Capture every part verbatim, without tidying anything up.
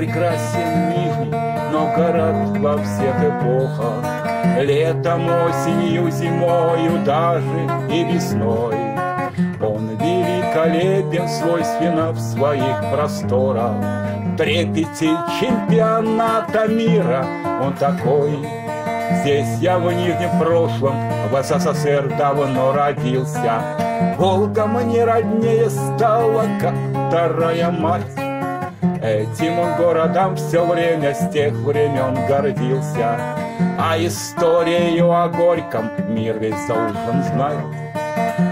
прекрасен Нижний Новгород во всех эпохах, летом, осенью, зимою, даже и весной. Он великолепен, свойственно в своих просторах, в трепете чемпионата мира он такой. Здесь я в Нижнем прошлом, в СССР давно родился, Волга мне роднее стала, как вторая мать. Этим он городом все время с тех времен гордился, а историю о горьком мир весь должен знать.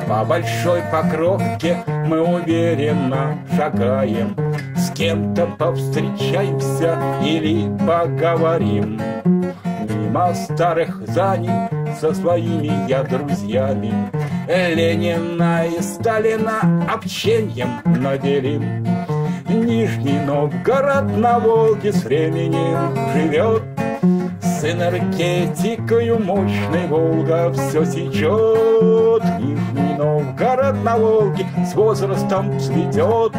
По большой покровке мы уверенно шагаем, с кем-то повстречаемся или поговорим. Мимо старых зданий со своими я друзьями Ленина и Сталина общением наделим. Нижний Новгород на Волге с временем живет, с энергетикою мощной Волга все сечет. Нижний Новгород на Волге с возрастом цветет,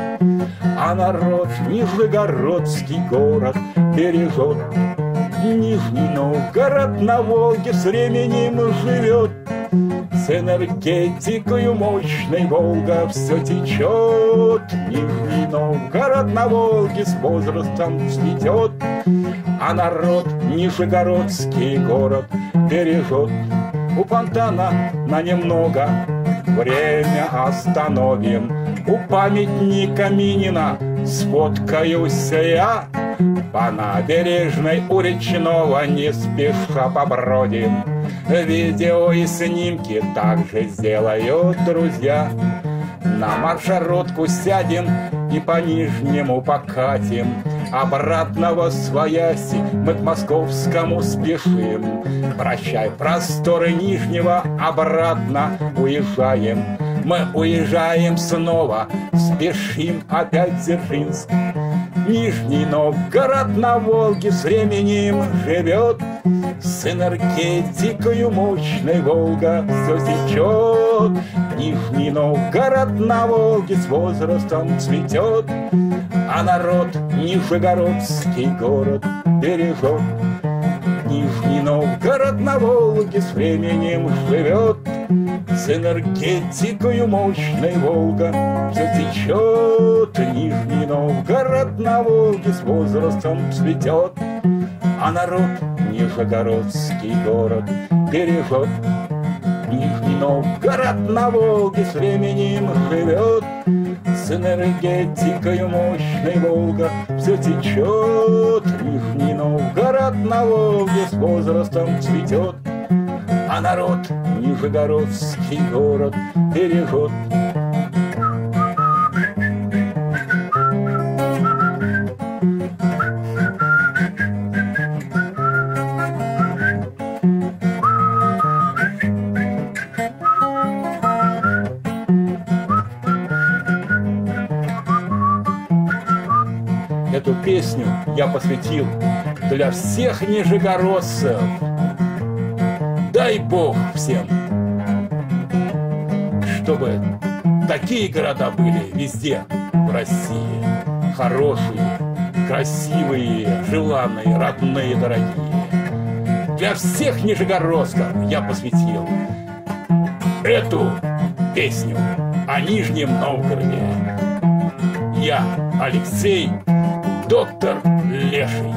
а народ Нижегородский город бережет. Нижний Новгород на Волге с временем живет, с энергетикою мощной Волга все течет. Нижний Новгород на Волге с возрастом цветет, а народ Нижегородский город бережет. У фонтана на немного время остановим, у памятника Минина сфоткаюсь я, по набережной у речного не спеша побродим. Видео и снимки также сделают друзья. На маршрутку сядем и по Нижнему покатим, обратно восвояси мы к московскому спешим. Прощай просторы Нижнего, обратно уезжаем. Мы уезжаем снова, спешим опять в Дзержинск. Нижний Новгород на Волге с временем живет, с энергетикою мощной Волга все течет. Нижний Новгород на Волге с возрастом цветет, а народ Нижегородский город бережет. Нижний Новгород на Волге с временем живет, с энергетикою мощной Волга все течет. Нижний Новгород на Волге с возрастом цветет, а народ Нижегородский город бережет. Нижний Новгород на Волге с временем живет, с энергетикою мощной Волга все течет. Нижний Новгород на Волге с возрастом цветет, а народ Нижегородский город бережет. Эту песню я посвятил для всех нижегородцев. Дай Бог всем, чтобы такие города были везде в России. Хорошие, красивые, желанные, родные, дорогие. Для всех нижегородцев я посвятил эту песню о Нижнем Новгороде. Я, Алексей, доктор Леший.